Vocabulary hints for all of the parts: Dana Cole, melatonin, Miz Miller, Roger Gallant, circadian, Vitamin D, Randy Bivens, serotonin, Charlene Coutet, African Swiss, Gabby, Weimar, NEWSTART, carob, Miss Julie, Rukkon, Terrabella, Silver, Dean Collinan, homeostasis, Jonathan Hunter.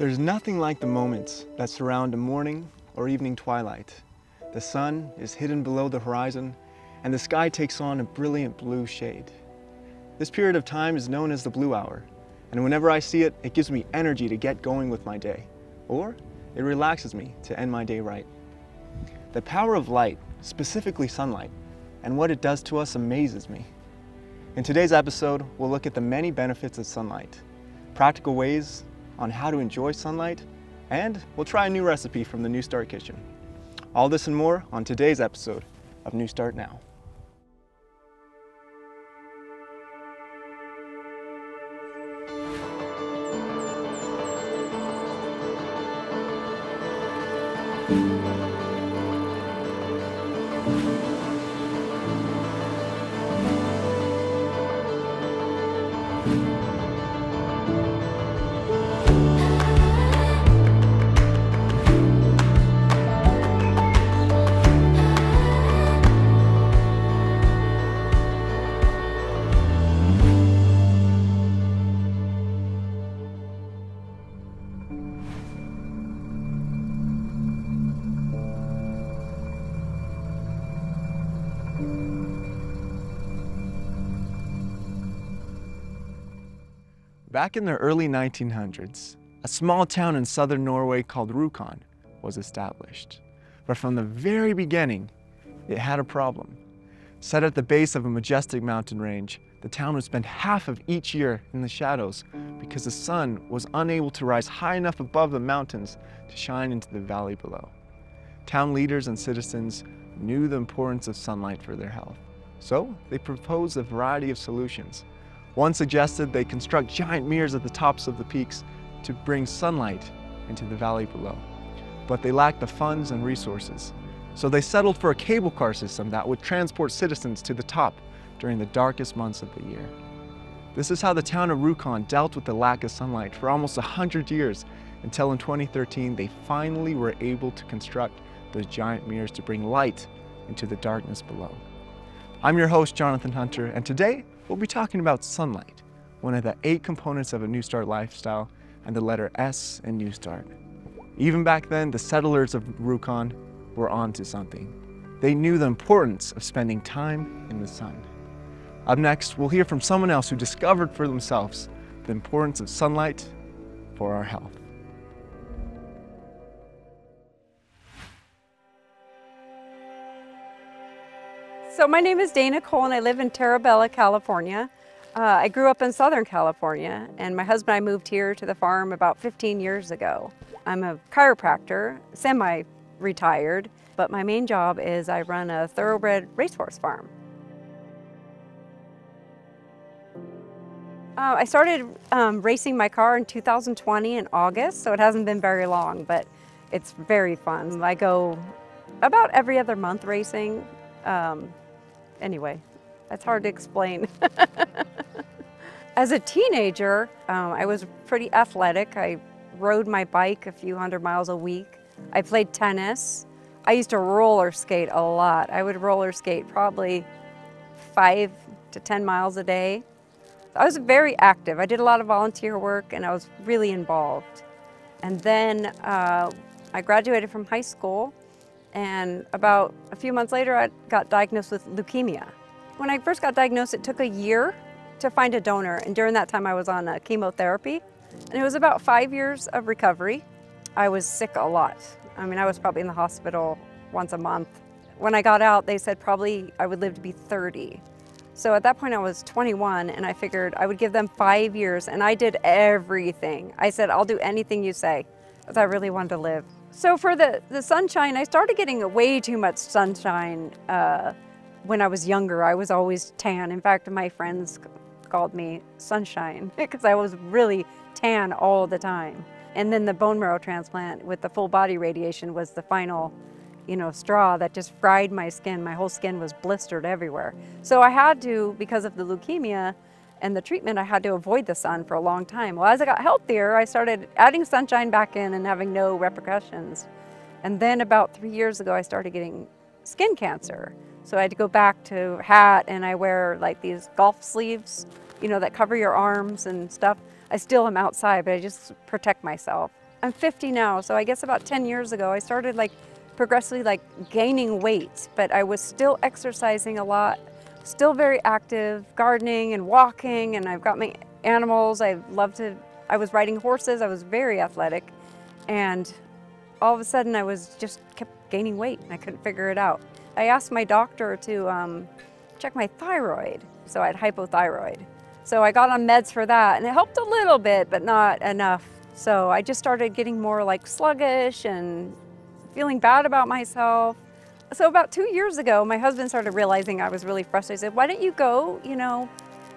There's nothing like the moments that surround a morning or evening twilight. The sun is hidden below the horizon, and the sky takes on a brilliant blue shade. This period of time is known as the blue hour, and whenever I see it, it gives me energy to get going with my day, or it relaxes me to end my day right. The power of light, specifically sunlight, and what it does to us amazes me. In today's episode, we'll look at the many benefits of sunlight, practical ways on how to enjoy sunlight, and we'll try a new recipe from the New Start kitchen. All this and more on today's episode of New Start Now. Back in the early 1900s, a small town in southern Norway called Rukkon was established. But from the very beginning, it had a problem. Set at the base of a majestic mountain range, the town would spend half of each year in the shadows because the sun was unable to rise high enough above the mountains to shine into the valley below. Town leaders and citizens knew the importance of sunlight for their health, so they proposed a variety of solutions. One suggested they construct giant mirrors at the tops of the peaks to bring sunlight into the valley below. But they lacked the funds and resources, so they settled for a cable car system that would transport citizens to the top during the darkest months of the year. This is how the town of Rukkon dealt with the lack of sunlight for almost 100 years, until in 2013 they finally were able to construct those giant mirrors to bring light into the darkness below. I'm your host, Jonathan Hunter, and today we'll be talking about sunlight, one of the 8 components of a New Start lifestyle, and the letter S in New Start. Even back then, the settlers of Rukkon were onto something. They knew the importance of spending time in the sun. Up next, we'll hear from someone else who discovered for themselves the importance of sunlight for our health. So my name is Dana Cole and I live in Terrabella, California. I grew up in Southern California and my husband and I moved here to the farm about 15 years ago. I'm a chiropractor, semi-retired, but my main job is I run a thoroughbred racehorse farm. I started racing my car in 2020 in August, so it hasn't been very long, but it's very fun. I go about every other month racing. Anyway, that's hard to explain. As a teenager, I was pretty athletic. I rode my bike a few hundred miles a week. I played tennis. I used to roller skate a lot. I would roller skate probably 5 to 10 miles a day. I was very active. I did a lot of volunteer work and I was really involved. And then I graduated from high school. And about a few months later, I got diagnosed with leukemia. When I first got diagnosed, it took a year to find a donor. And during that time, I was on chemotherapy. And it was about 5 years of recovery. I was sick a lot. I mean, I was probably in the hospital once a month. When I got out, they said probably I would live to be 30. So at that point, I was 21, and I figured I would give them 5 years. And I did everything. I said, I'll do anything you say, because I really wanted to live. So for the sunshine, I started getting way too much sunshine when I was younger. I was always tan. In fact, my friends called me Sunshine because I was really tan all the time. And then the bone marrow transplant with the full body radiation was the final, you know, straw that just fried my skin. My whole skin was blistered everywhere. So I had to, because of the leukemia and the treatment, I had to avoid the sun for a long time. Well, as I got healthier, I started adding sunshine back in and having no repercussions. And then about 3 years ago, I started getting skin cancer. So I had to go back to hat, and I wear like these golf sleeves, you know, that cover your arms and stuff. I still am outside, but I just protect myself. I'm 50 now, so I guess about 10 years ago, I started like progressively like gaining weight, but I was still exercising a lot, still very active, gardening and walking, and I've got my animals. I was riding horses, I was very athletic, and all of a sudden I was just kept gaining weight and I couldn't figure it out. I asked my doctor to check my thyroid, so I had hypothyroid. So I got on meds for that, and it helped a little bit, but not enough. So I just started getting more like sluggish and feeling bad about myself. So about 2 years ago, my husband started realizing I was really frustrated. He said, why don't you go, you know,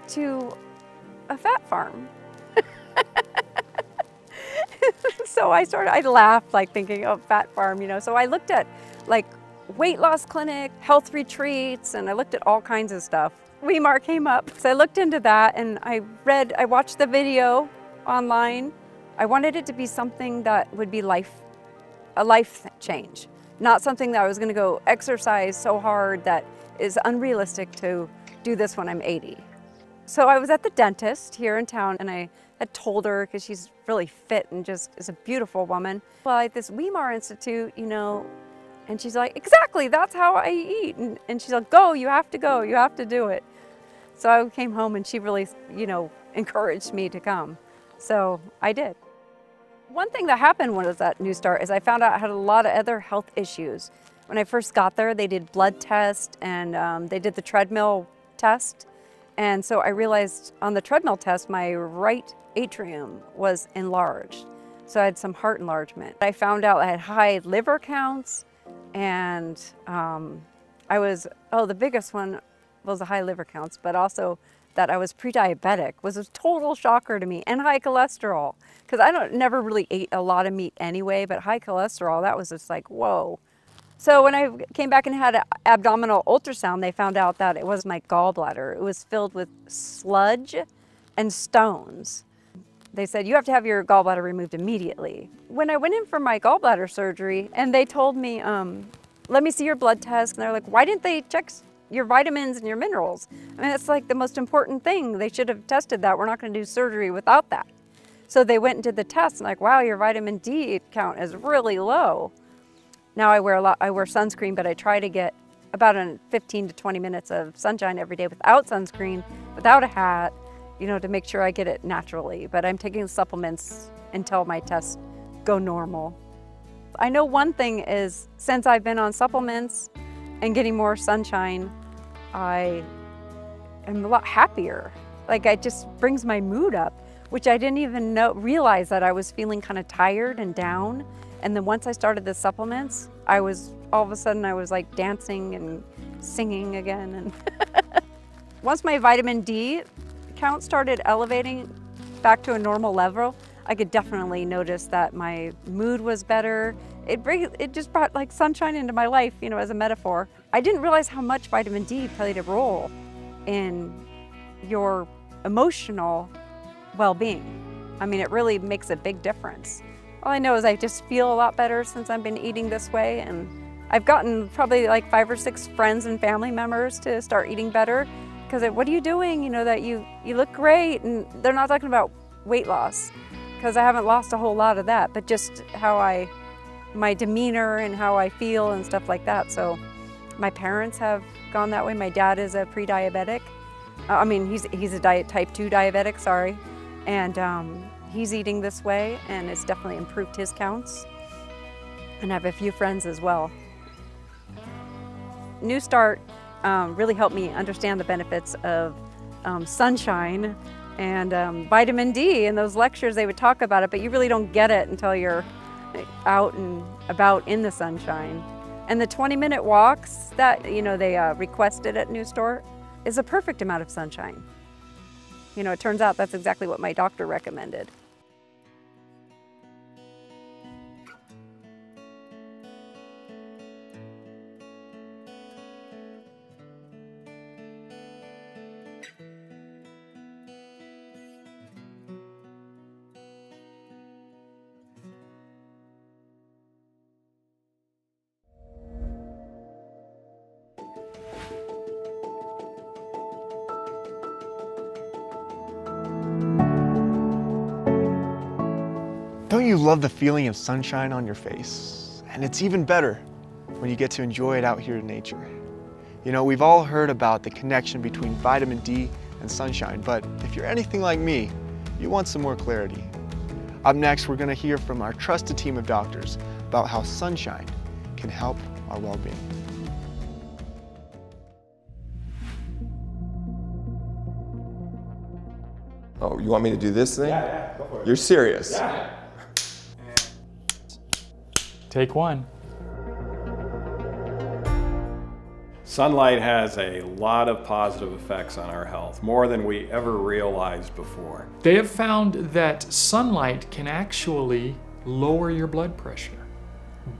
to a fat farm? So I laughed, like thinking, oh, fat farm, you know. So I looked at like weight loss clinic, health retreats, and I looked at all kinds of stuff. Weimar came up, so I looked into that, and I watched the video online. I wanted it to be something that would be a life change. Not something that I was going to go exercise so hard that is unrealistic to do this when I'm 80. So I was at the dentist here in town, and I had told her, because she's really fit and just is a beautiful woman. Well, at this Weimar Institute, you know, and she's like, exactly, that's how I eat. And she's like, go, you have to do it. So I came home, and she really, you know, encouraged me to come. So I did. One thing that happened when I was at NEWSTART is I found out I had a lot of other health issues. When I first got there, they did blood tests, and they did the treadmill test. And so I realized on the treadmill test, my right atrium was enlarged. So I had some heart enlargement. I found out I had high liver counts, and the biggest one was the high liver counts, but also that I was pre-diabetic was a total shocker to me, and high cholesterol. Because I never really ate a lot of meat anyway, but high cholesterol, that was just like, whoa. So when I came back and had an abdominal ultrasound, they found out that it was my gallbladder. It was filled with sludge and stones. They said, you have to have your gallbladder removed immediately. When I went in for my gallbladder surgery, and they told me, let me see your blood test. And they're like, why didn't they check your vitamins and your minerals? I mean, that's like the most important thing. They should have tested that. We're not going to do surgery without that. So they went and did the test, and like, wow, your vitamin D count is really low. Now I wear sunscreen, but I try to get about 15 to 20 minutes of sunshine every day without sunscreen, without a hat, you know, to make sure I get it naturally. But I'm taking supplements until my tests go normal. I know one thing is, since I've been on supplements and getting more sunshine, I am a lot happier. Like, it just brings my mood up, which I didn't even realize that I was feeling kind of tired and down. And then once I started the supplements, all of a sudden I was like dancing and singing again. And once my vitamin D count started elevating back to a normal level, I could definitely notice that my mood was better. It just brought like sunshine into my life, you know, as a metaphor. I didn't realize how much vitamin D played a role in your emotional well-being. I mean, it really makes a big difference. All I know is I just feel a lot better since I've been eating this way, and I've gotten probably like 5 or 6 friends and family members to start eating better, because what are you doing? You know, that you look great, and they're not talking about weight loss, because I haven't lost a whole lot of that, but just how my demeanor and how I feel and stuff like that. So my parents have gone that way. My dad is a pre-diabetic. I mean, he's a type 2 diabetic, sorry, and he's eating this way, and it's definitely improved his counts. And I have a few friends as well. NEWSTART really helped me understand the benefits of sunshine and vitamin D. In those lectures, they would talk about it, but you really don't get it until you're out and about in the sunshine. And the 20-minute walks that, you know, they requested at NEWSTART is a perfect amount of sunshine. You know, it turns out that's exactly what my doctor recommended. Don't you love the feeling of sunshine on your face? And it's even better when you get to enjoy it out here in nature. You know, we've all heard about the connection between vitamin D and sunshine, but if you're anything like me, you want some more clarity. Up next, we're gonna hear from our trusted team of doctors about how sunshine can help our well-being. Oh, you want me to do this thing? Yeah, go for it. You're serious? Yeah. Take one. Sunlight has a lot of positive effects on our health, more than we ever realized before. They have found that sunlight can actually lower your blood pressure.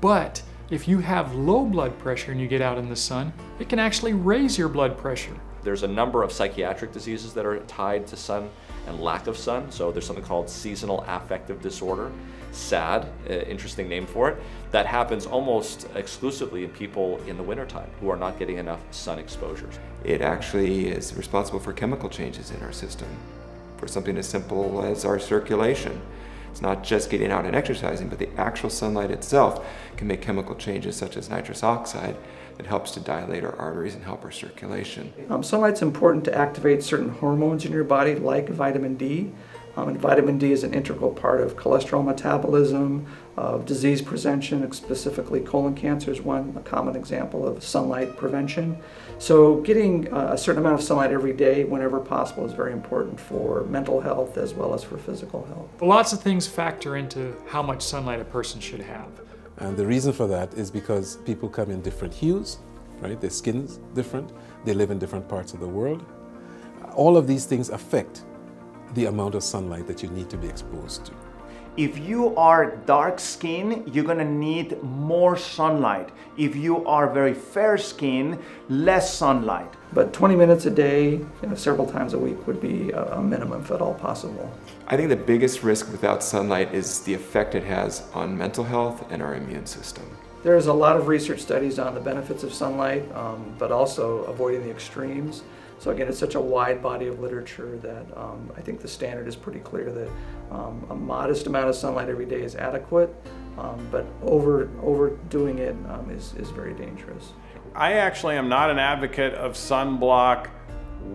But if you have low blood pressure and you get out in the sun, it can actually raise your blood pressure. There's a number of psychiatric diseases that are tied to sun and lack of sun. So there's something called seasonal affective disorder, SAD, interesting name for it, that happens almost exclusively in people in the wintertime who are not getting enough sun exposures. It actually is responsible for chemical changes in our system, for something as simple as our circulation. It's not just getting out and exercising, but the actual sunlight itself can make chemical changes such as nitrous oxide that helps to dilate our arteries and help our circulation. Sunlight's important to activate certain hormones in your body like vitamin D. And vitamin D is an integral part of cholesterol metabolism, of disease prevention, specifically colon cancer is one common example of sunlight prevention. So getting a certain amount of sunlight every day, whenever possible, is very important for mental health as well as for physical health. Lots of things factor into how much sunlight a person should have. And the reason for that is because people come in different hues, right? Their skin's different, they live in different parts of the world. All of these things affect the amount of sunlight that you need to be exposed to. If you are dark skinned, you're gonna need more sunlight. If you are very fair skinned, less sunlight. But 20 minutes a day, several times a week would be a minimum if at all possible. I think the biggest risk without sunlight is the effect it has on mental health and our immune system. There's a lot of research studies on the benefits of sunlight, but also avoiding the extremes. So again, it's such a wide body of literature that I think the standard is pretty clear that a modest amount of sunlight every day is adequate, but overdoing it is very dangerous. I actually am not an advocate of sunblock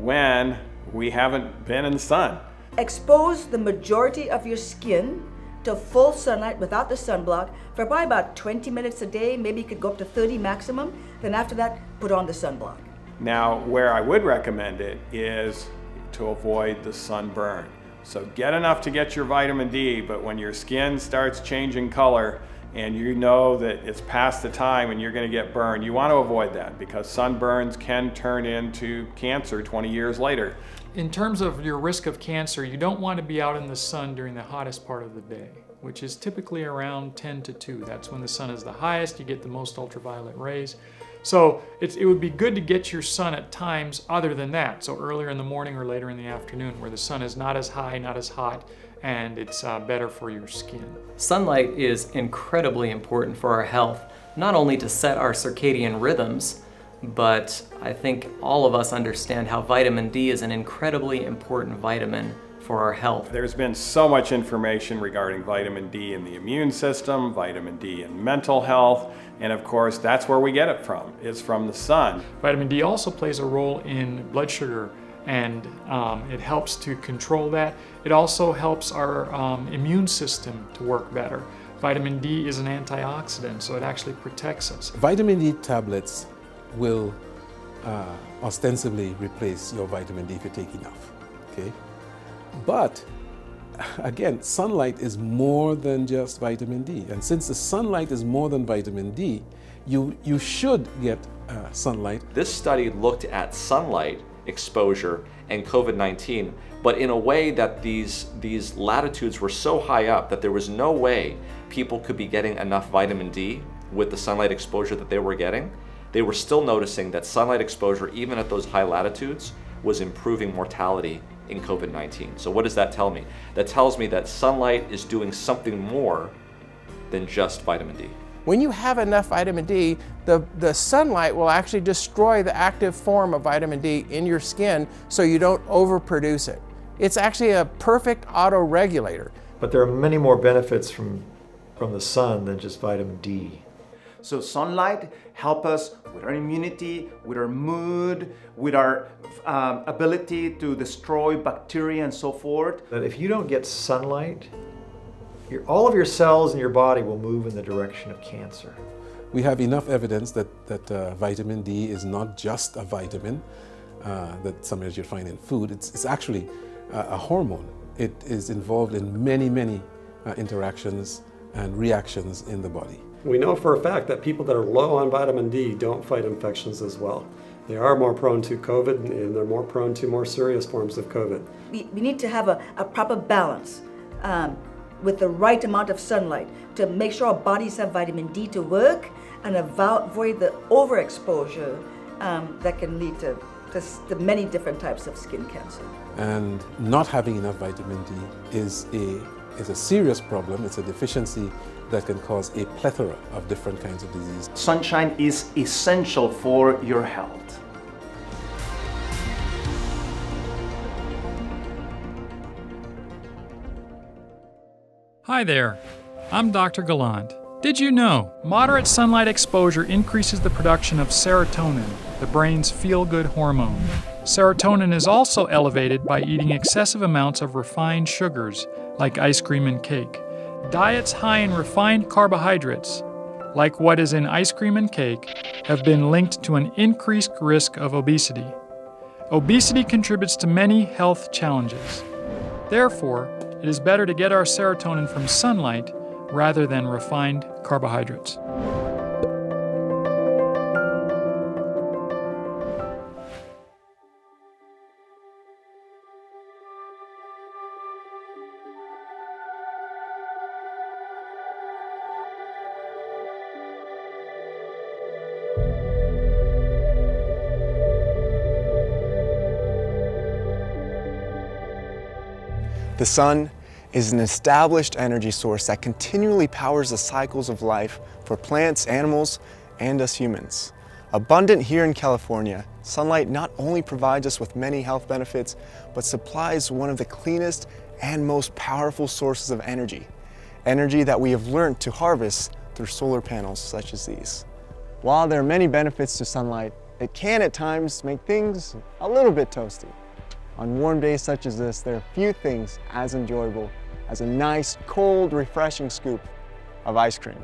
when we haven't been in the sun. Expose the majority of your skin to full sunlight without the sunblock for probably about 20 minutes a day, maybe you could go up to 30 maximum, then after that, put on the sunblock. Now, where I would recommend it is to avoid the sunburn. So get enough to get your vitamin D, but when your skin starts changing color and you know that it's past the time and you're gonna get burned, you want to avoid that because sunburns can turn into cancer 20 years later. In terms of your risk of cancer, you don't want to be out in the sun during the hottest part of the day, which is typically around 10 to 2. That's when the sun is the highest, you get the most ultraviolet rays. So it would be good to get your sun at times other than that, so earlier in the morning or later in the afternoon where the sun is not as high, not as hot, and it's better for your skin. Sunlight is incredibly important for our health, not only to set our circadian rhythms, but I think all of us understand how vitamin D is an incredibly important vitamin for our health. There's been so much information regarding vitamin D in the immune system, vitamin D in mental health, and of course that's where we get it from, is from the sun. Vitamin D also plays a role in blood sugar and it helps to control that. It also helps our immune system to work better. Vitamin D is an antioxidant, so it actually protects us. Vitamin D tablets will ostensibly replace your vitamin D if you take enough, okay? But again, sunlight is more than just vitamin D. And since the sunlight is more than vitamin D, you should get sunlight. This study looked at sunlight exposure and COVID-19, but in a way that these latitudes were so high up that there was no way people could be getting enough vitamin D with the sunlight exposure that they were getting. They were still noticing that sunlight exposure, even at those high latitudes, was improving mortality in COVID-19. So what does that tell me? That tells me that sunlight is doing something more than just vitamin D. When you have enough vitamin D, the sunlight will actually destroy the active form of vitamin D in your skin so you don't overproduce it. It's actually a perfect auto-regulator. But there are many more benefits from the sun than just vitamin D. So sunlight helps us with our immunity, with our mood, with our ability to destroy bacteria and so forth. But if you don't get sunlight, all of your cells in your body will move in the direction of cancer. We have enough evidence that vitamin D is not just a vitamin that sometimes you find in food. It's actually a hormone. It is involved in many, many interactions and reactions in the body. We know for a fact that people that are low on vitamin D don't fight infections as well. They are more prone to COVID, and they're more prone to more serious forms of COVID. We need to have a proper balance with the right amount of sunlight to make sure our bodies have vitamin D to work and avoid the overexposure that can lead to many different types of skin cancer. And not having enough vitamin D is a serious problem. It's a deficiency that can cause a plethora of different kinds of disease. Sunshine is essential for your health. Hi there, I'm Dr. Gallant. Did you know moderate sunlight exposure increases the production of serotonin, the brain's feel-good hormone? Serotonin is also elevated by eating excessive amounts of refined sugars, like ice cream and cake. Diets high in refined carbohydrates, like what is in ice cream and cake, have been linked to an increased risk of obesity. Obesity contributes to many health challenges. Therefore, it is better to get our serotonin from sunlight rather than refined carbohydrates. The sun is an established energy source that continually powers the cycles of life for plants, animals, and us humans. Abundant here in California, sunlight not only provides us with many health benefits, but supplies one of the cleanest and most powerful sources of energy. Energy that we have learned to harvest through solar panels such as these. While there are many benefits to sunlight, it can at times make things a little bit toasty. On warm days such as this, there are few things as enjoyable as a nice, cold, refreshing scoop of ice cream.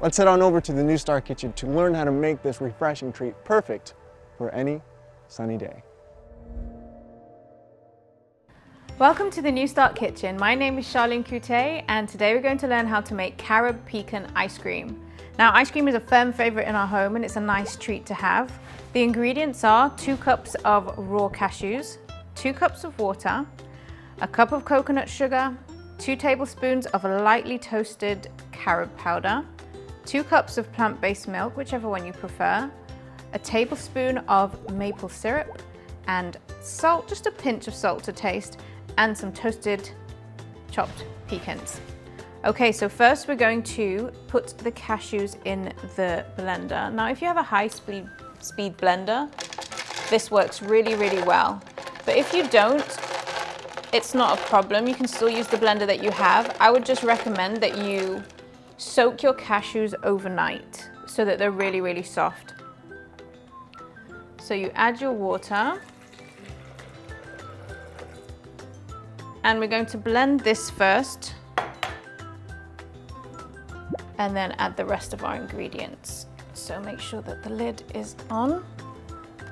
Let's head on over to the NEWSTART kitchen to learn how to make this refreshing treat perfect for any sunny day. Welcome to the NEWSTART kitchen. My name is Charlene Coutet, and today we're going to learn how to make carob pecan ice cream. Now, ice cream is a firm favorite in our home, and it's a nice treat to have. The ingredients are 2 cups of raw cashews, 2 cups of water, 1 cup of coconut sugar, 2 tablespoons of a lightly toasted carob powder, 2 cups of plant-based milk, whichever one you prefer, 1 tablespoon of maple syrup, and salt, just a pinch of salt to taste, and some toasted chopped pecans. Okay, so first we're going to put the cashews in the blender. Now, if you have a high-speed blender, this works really, really well. But if you don't, it's not a problem. You can still use the blender that you have. I would just recommend that you soak your cashews overnight so that they're really, really soft. So you add your water. And we're going to blend this first. And then add the rest of our ingredients. So make sure that the lid is on.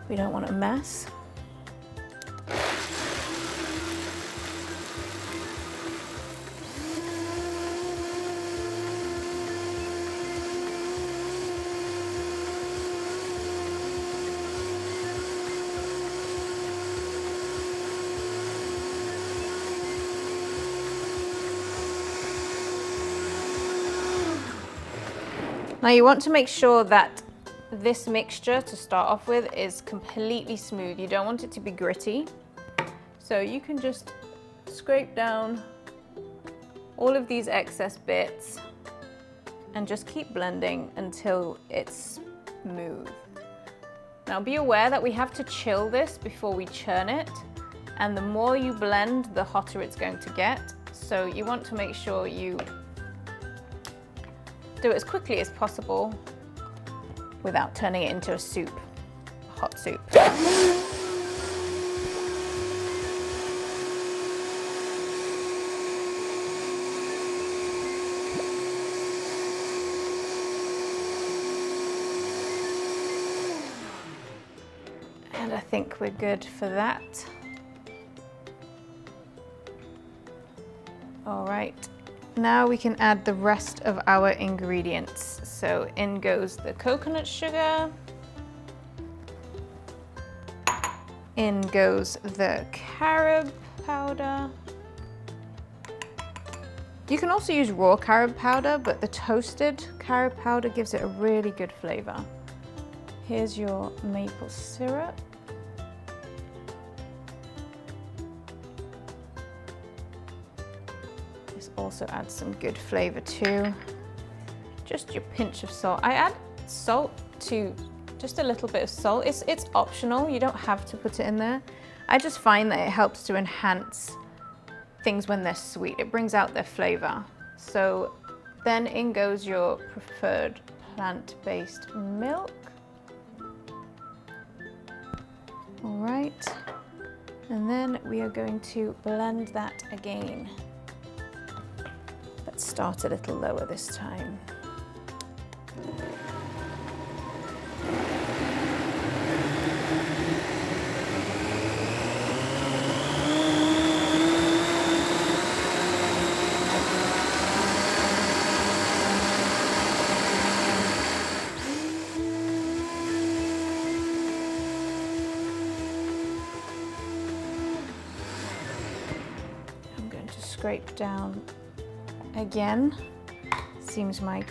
We don't want a mess. Now you want to make sure that this mixture to start off with is completely smooth. You don't want it to be gritty. So you can just scrape down all of these excess bits and just keep blending until it's smooth. Now be aware that we have to chill this before we churn it. And the more you blend, the hotter it's going to get. So you want to make sure you do it as quickly as possible without turning it into a soup, a hot soup. And I think we're good for that. All right, now we can add the rest of our ingredients. So in goes the coconut sugar, in goes the carob powder. You can also use raw carob powder, but the toasted carob powder gives it a really good flavor. Here's your maple syrup. Also add some good flavor too. Just your pinch of salt. I add salt to just a little bit of salt. It's optional, you don't have to put it in there. I just find that it helps to enhance things when they're sweet. It brings out their flavor. So then in goes your preferred plant-based milk. All right, and then we are going to blend that again. Start a little lower this time. I'm going to scrape down again. Seems my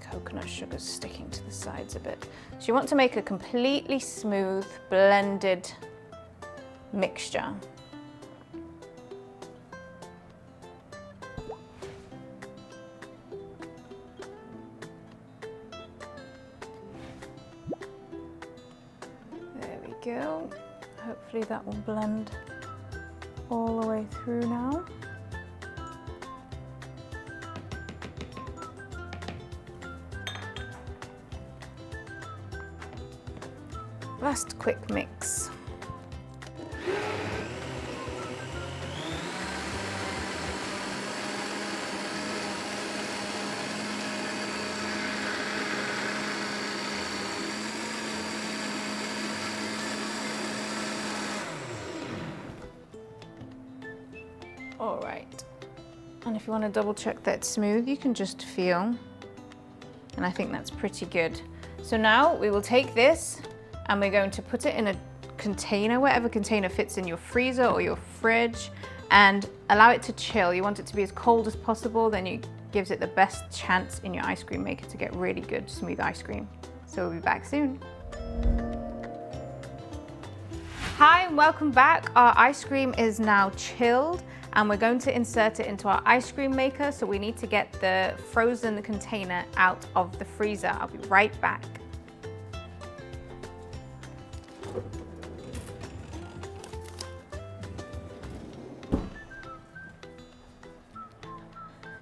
coconut sugar's sticking to the sides a bit. So you want to make a completely smooth, blended mixture. There we go. Hopefully that will blend all the way through now. Last quick mix. All right, and if you want to double check that it's smooth, you can just feel, and I think that's pretty good. So now we will take this and we're going to put it in a container, whatever container fits in your freezer or your fridge, and allow it to chill. You want it to be as cold as possible, then it gives it the best chance in your ice cream maker to get really good, smooth ice cream. So we'll be back soon. Hi, and welcome back. Our ice cream is now chilled, and we're going to insert it into our ice cream maker, so we need to get the frozen container out of the freezer. I'll be right back.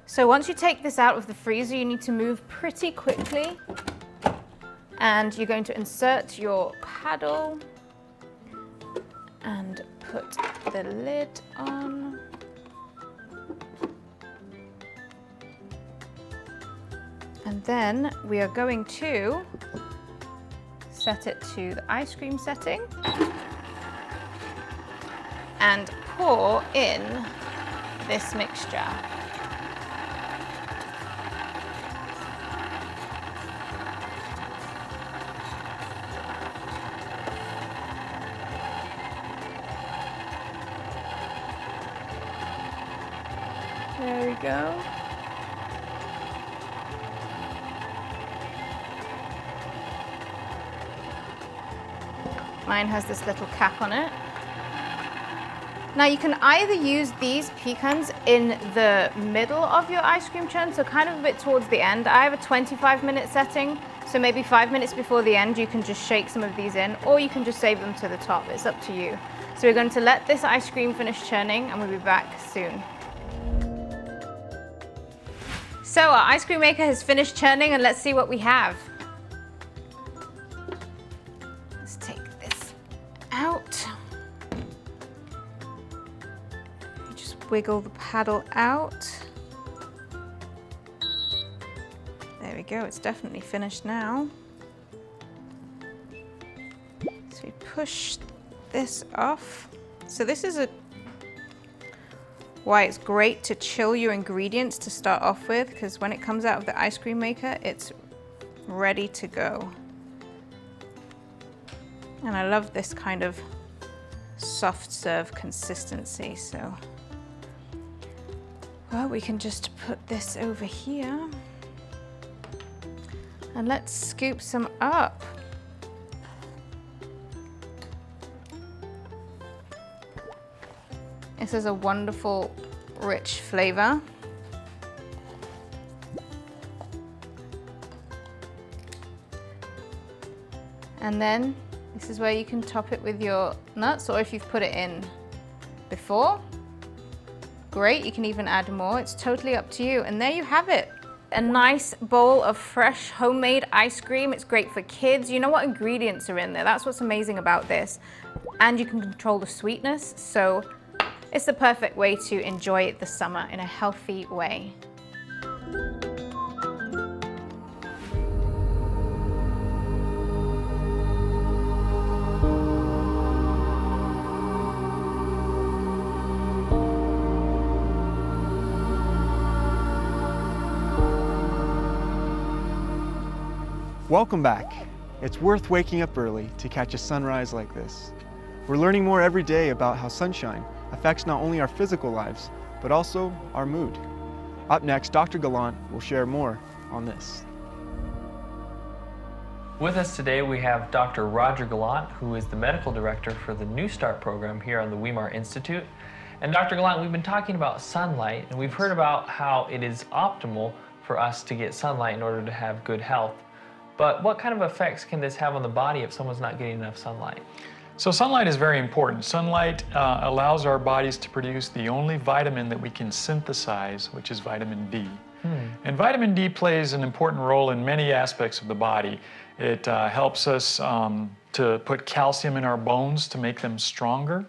So once you take this out of the freezer, you need to move pretty quickly, and you're going to insert your paddle and put the lid on. And then we are going to set it to the ice cream setting and pour in this mixture. There we go. Mine has this little cap on it. Now you can either use these pecans in the middle of your ice cream churn, so kind of a bit towards the end. I have a 25-minute setting, so maybe 5 minutes before the end you can just shake some of these in, or you can just save them to the top. It's up to you. So we're going to let this ice cream finish churning and we'll be back soon. So our ice cream maker has finished churning and let's see what we have. Let's take this out. Just wiggle the paddle out. There we go, it's definitely finished now. So we push this off. So this is why it's great to chill your ingredients to start off with, because when it comes out of the ice cream maker, it's ready to go. And I love this kind of soft serve consistency, so. Well, we can just put this over here. And let's scoop some up. This is a wonderful, rich flavor. And then this is where you can top it with your nuts, or if you've put it in before, great, you can even add more. It's totally up to you. And there you have it. A nice bowl of fresh homemade ice cream. It's great for kids. You know what ingredients are in there. That's what's amazing about this. And you can control the sweetness, so it's the perfect way to enjoy the summer in a healthy way. Welcome back. It's worth waking up early to catch a sunrise like this. We're learning more every day about how sunshine affects not only our physical lives, but also our mood. Up next, Dr. Gallant will share more on this. With us today, we have Dr. Roger Gallant, who is the medical director for the NEWSTART program here on the Weimar Institute. And Dr. Gallant, we've been talking about sunlight, and we've heard about how it is optimal for us to get sunlight in order to have good health. But what kind of effects can this have on the body if someone's not getting enough sunlight? So sunlight is very important. Sunlight allows our bodies to produce the only vitamin that we can synthesize, which is vitamin D. And vitamin D plays an important role in many aspects of the body. It helps us to put calcium in our bones to make them stronger.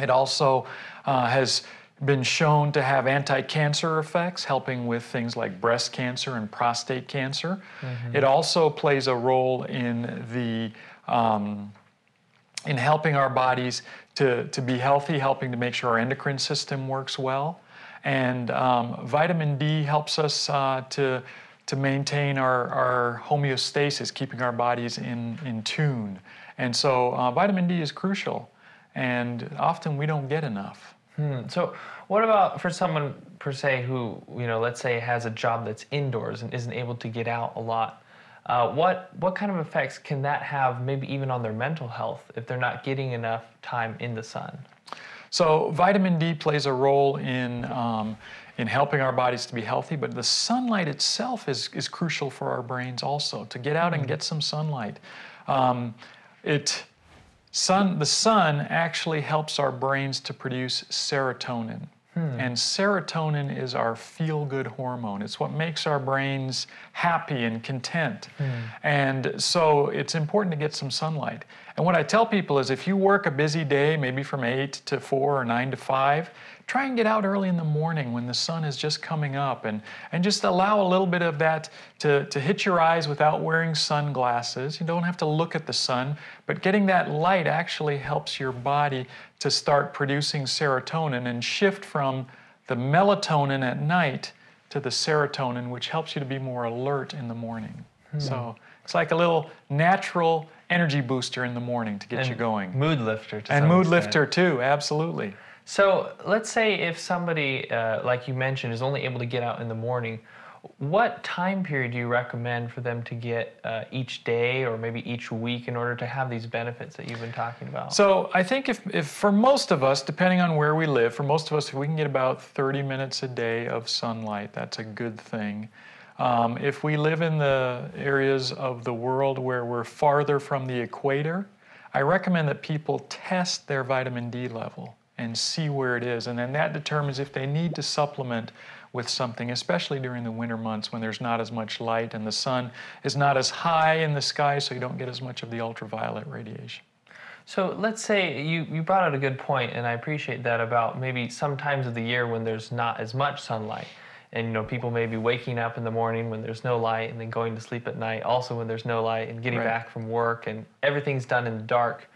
It also has been shown to have anti-cancer effects, helping with things like breast cancer and prostate cancer. It also plays a role in the in helping our bodies to be healthy, helping to make sure our endocrine system works well. And vitamin D helps us to maintain our homeostasis, keeping our bodies in tune. And so vitamin D is crucial, and often we don't get enough. So what about for someone, per se, who, you know, let's say has a job that's indoors and isn't able to get out a lot? What kind of effects can that have, maybe even on their mental health, if they're not getting enough time in the sun? So vitamin D plays a role in helping our bodies to be healthy, but the sunlight itself is crucial for our brains also, to get out and get some sunlight. The sun actually helps our brains to produce serotonin. And serotonin is our feel-good hormone. It's what makes our brains happy and content. And so it's important to get some sunlight. And what I tell people is if you work a busy day, maybe from 8 to 4 or 9 to 5, try and get out early in the morning when the sun is just coming up, and just allow a little bit of that to hit your eyes without wearing sunglasses. You don't have to look at the sun, but getting that light actually helps your body to start producing serotonin and shift from the melatonin at night to the serotonin, which helps you to be more alert in the morning. So it's like a little natural energy booster in the morning to get you going. Mood lifter to some extent. And mood lifter too, absolutely. So let's say if somebody, like you mentioned, is only able to get out in the morning, what time period do you recommend for them to get each day or maybe each week in order to have these benefits that you've been talking about? So I think if for most of us, depending on where we live, for most of us, if we can get about 30 minutes a day of sunlight, that's a good thing. If we live in the areas of the world where we're farther from the equator, I recommend that people test their vitamin D level and see where it is, and then that determines if they need to supplement with something, especially during the winter months when there's not as much light and the sun is not as high in the sky, so you don't get as much of the ultraviolet radiation. So let's say you brought out a good point, and I appreciate that, about maybe some times of the year when there's not as much sunlight. And, you know, people may be waking up in the morning when there's no light and then going to sleep at night also when there's no light and getting back from work, and everything's done in the dark.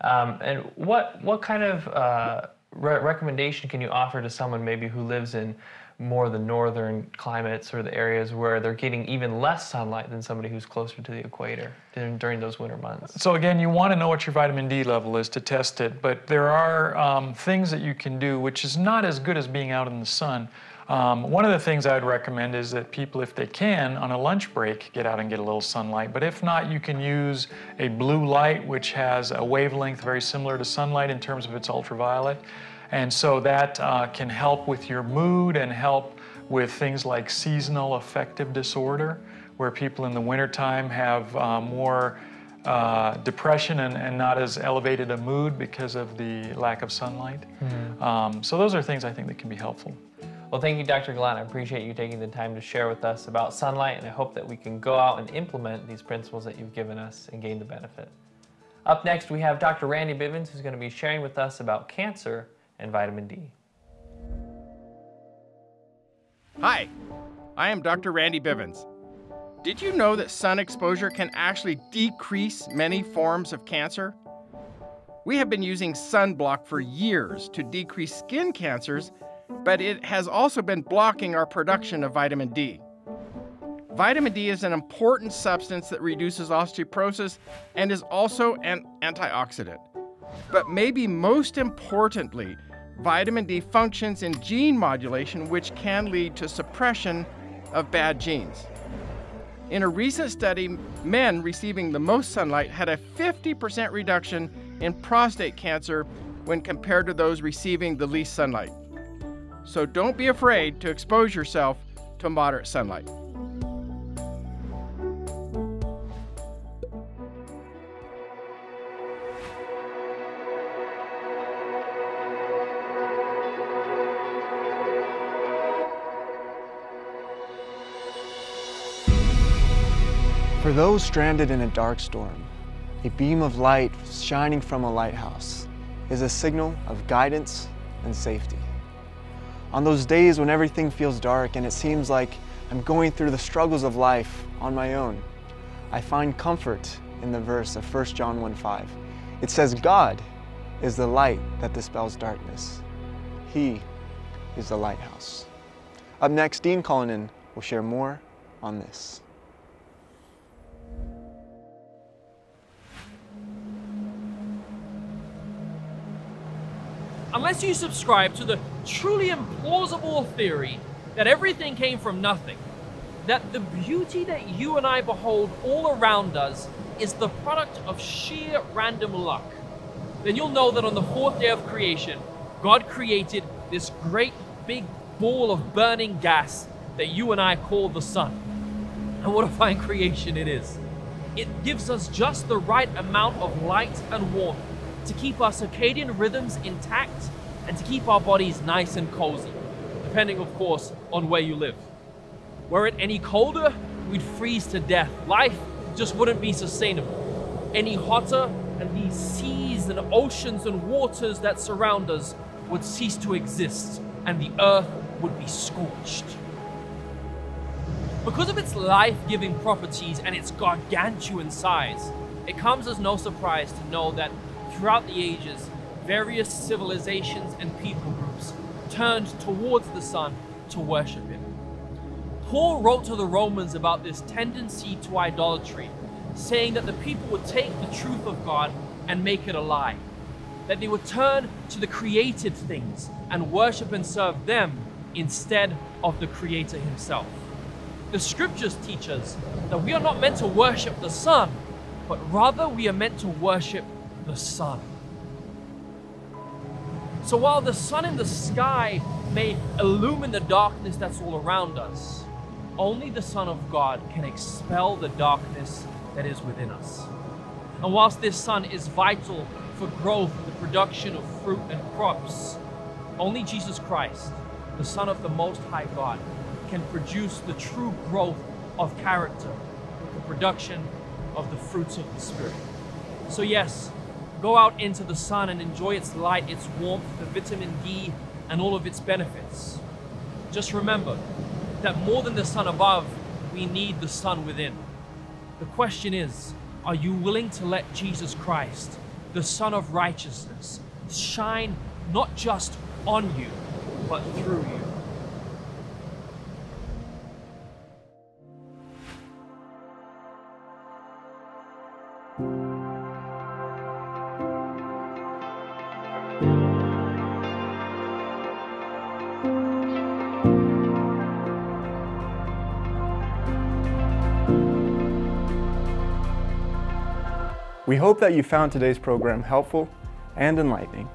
And what kind of recommendation can you offer to someone maybe who lives in more of the northern climates or the areas where they're getting even less sunlight than somebody who's closer to the equator during those winter months? So again, you want to know what your vitamin D level is to test it, but there are things that you can do, which is not as good as being out in the sun. One of the things I would recommend is that people, if they can, on a lunch break, get out and get a little sunlight. But if not, you can use a blue light, which has a wavelength very similar to sunlight in terms of its ultraviolet. And so that can help with your mood and help with things like seasonal affective disorder, where people in the wintertime have more depression and not as elevated a mood because of the lack of sunlight. Mm-hmm. So those are things I think that can be helpful. Well, thank you, Dr. Gallant. I appreciate you taking the time to share with us about sunlight, and I hope that we can go out and implement these principles that you've given us and gain the benefit. Up next, we have Dr. Randy Bivens, who's going to be sharing with us about cancer and vitamin D. Hi, I am Dr. Randy Bivens. Did you know that sun exposure can actually decrease many forms of cancer? We have been using sunblock for years to decrease skin cancers, but it has also been blocking our production of vitamin D. Vitamin D is an important substance that reduces osteoporosis and is also an antioxidant. But maybe most importantly, vitamin D functions in gene modulation, which can lead to suppression of bad genes. In a recent study, men receiving the most sunlight had a 50% reduction in prostate cancer when compared to those receiving the least sunlight. So don't be afraid to expose yourself to moderate sunlight. For those stranded in a dark storm, a beam of light shining from a lighthouse is a signal of guidance and safety. On those days when everything feels dark and it seems like I'm going through the struggles of life on my own, I find comfort in the verse of 1 John 1:5. It says, God is the light that dispels darkness. He is the lighthouse. Up next, Dean Collinan will share more on this. Unless you subscribe to the truly implausible theory that everything came from nothing, that the beauty that you and I behold all around us is the product of sheer random luck, then you'll know that on the fourth day of creation, God created this great big ball of burning gas that you and I call the sun. And what a fine creation it is. It gives us just the right amount of light and warmth to keep our circadian rhythms intact and to keep our bodies nice and cozy, depending, of course, on where you live. Were it any colder, we'd freeze to death. Life just wouldn't be sustainable. Any hotter, and these seas and oceans and waters that surround us would cease to exist, and the earth would be scorched. Because of its life-giving properties and its gargantuan size, it comes as no surprise to know that throughout the ages, various civilizations and people groups turned towards the sun to worship him. Paul wrote to the Romans about this tendency to idolatry, saying that the people would take the truth of God and make it a lie, that they would turn to the created things and worship and serve them instead of the Creator himself. The scriptures teach us that we are not meant to worship the sun, but rather we are meant to worship the sun. So while the sun in the sky may illumine the darkness that's all around us, only the Son of God can expel the darkness that is within us. And whilst this sun is vital for growth and the production of fruit and crops, only Jesus Christ, the Son of the Most High God, can produce the true growth of character with the production of the fruits of the Spirit. So yes, go out into the sun and enjoy its light, its warmth, the vitamin D, and all of its benefits. Just remember that more than the sun above, we need the sun within. The question is, are you willing to let Jesus Christ, the Son of Righteousness, shine not just on you, but through you? We hope that you found today's program helpful and enlightening.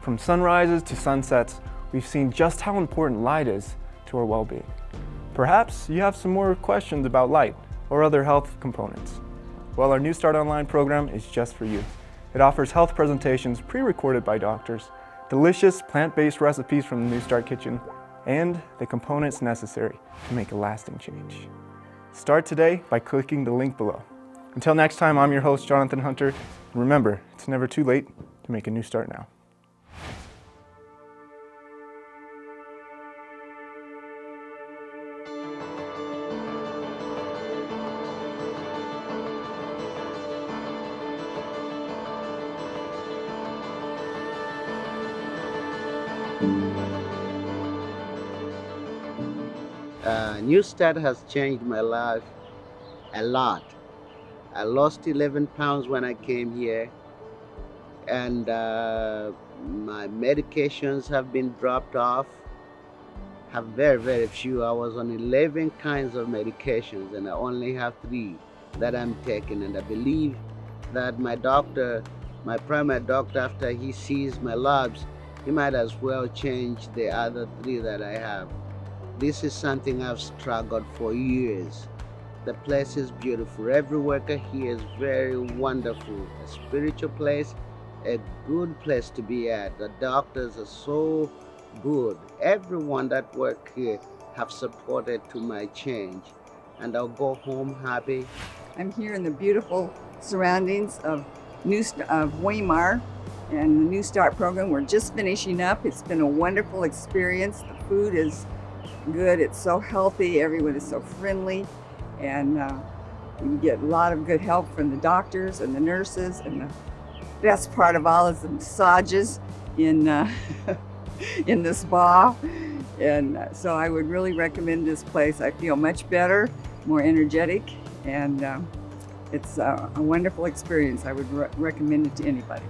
From sunrises to sunsets, we've seen just how important light is to our well-being. Perhaps you have some more questions about light or other health components. Well, our New Start Online program is just for you. It offers health presentations pre-recorded by doctors, delicious plant-based recipes from the New Start kitchen, and the components necessary to make a lasting change. Start today by clicking the link below. Until next time, I'm your host, Jonathan Hunter, and remember, it's never too late to make a new start now. New Start has changed my life a lot. I lost 11 pounds when I came here, and my medications have been dropped off. I have very few. I was on 11 kinds of medications, and I only have 3 that I'm taking. And I believe that my doctor, my primary doctor, after he sees my labs, he might as well change the other 3 that I have. This is something I've struggled for years. The place is beautiful. Every worker here is very wonderful. A spiritual place, a good place to be at. The doctors are so good. Everyone that works here have supported to my change, and I'll go home happy. I'm here in the beautiful surroundings of Weimar, and the New Start program, we're just finishing up. It's been a wonderful experience. The food is good. It's so healthy. Everyone is so friendly. And you get a lot of good help from the doctors and the nurses, and the best part of all is the massages in the spa. And so I would really recommend this place. I feel much better, more energetic, and it's a wonderful experience. I would recommend it to anybody.